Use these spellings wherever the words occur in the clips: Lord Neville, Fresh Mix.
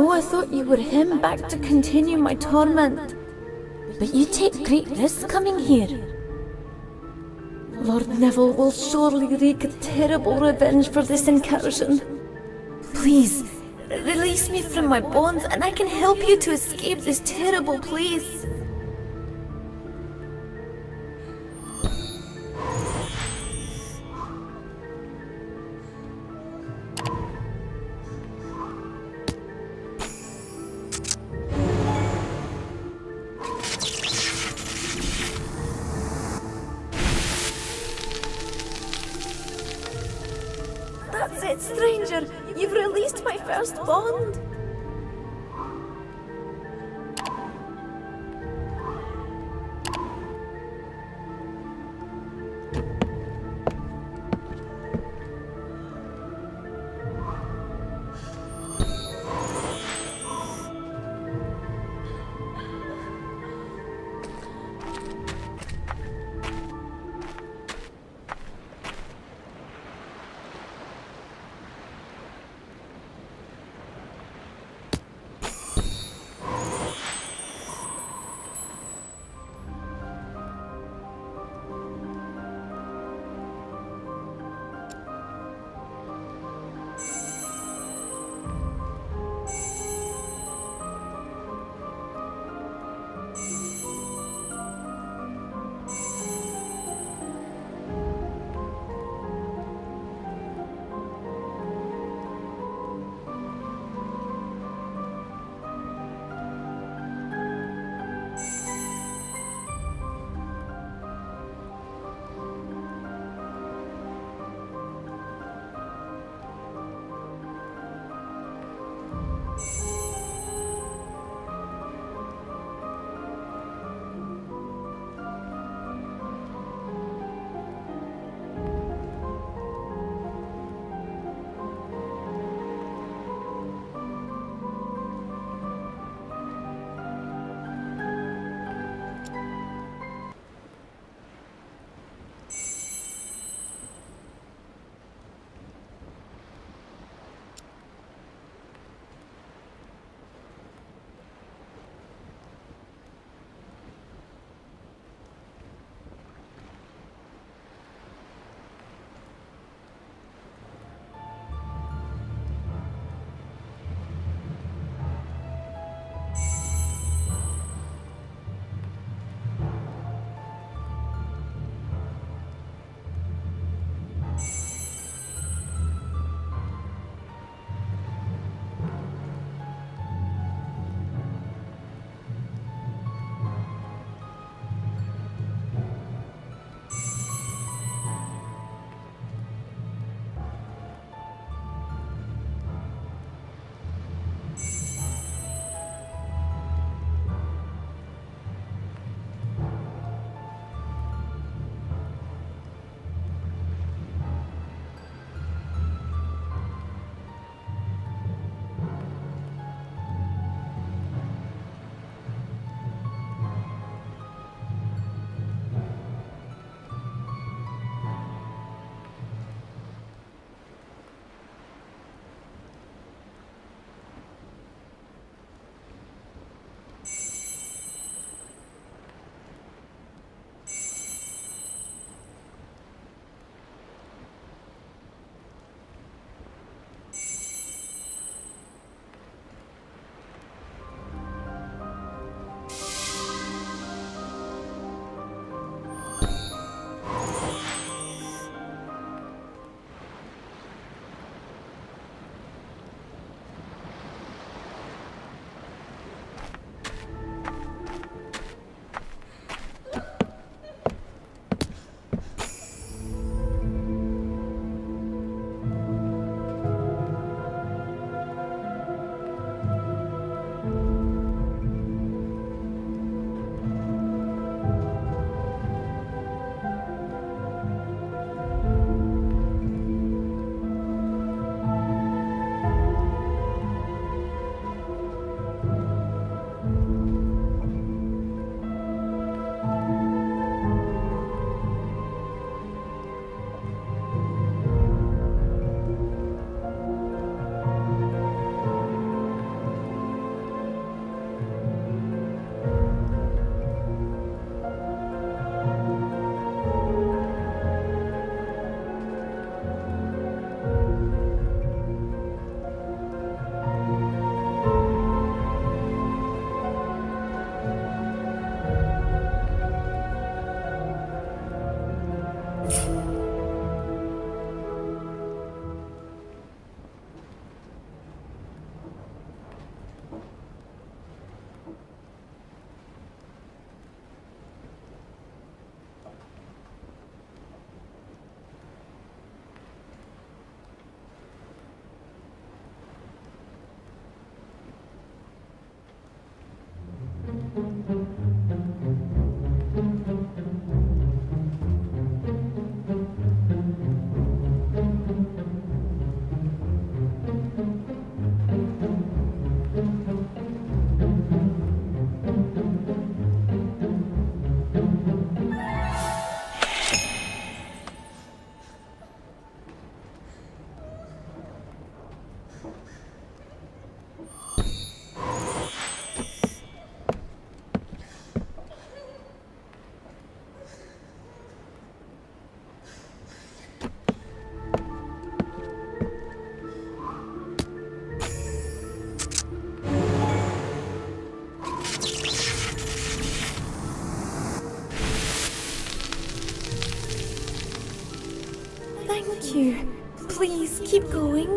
Oh, I thought you were him back to continue my torment. But you take great risks coming here. Lord Neville will surely wreak a terrible revenge for this incursion. Please, release me from my bonds and I can help you to escape this terrible place. That's it, stranger! You've released my first bond! Thank you. Please keep going.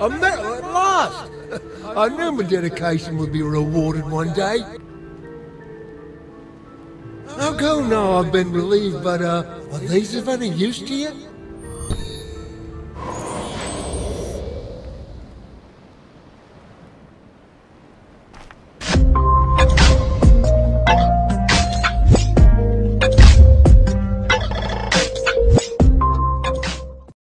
I'm there at last! I knew my dedication would be rewarded one day. How come now I've been relieved, but are these of any use to you?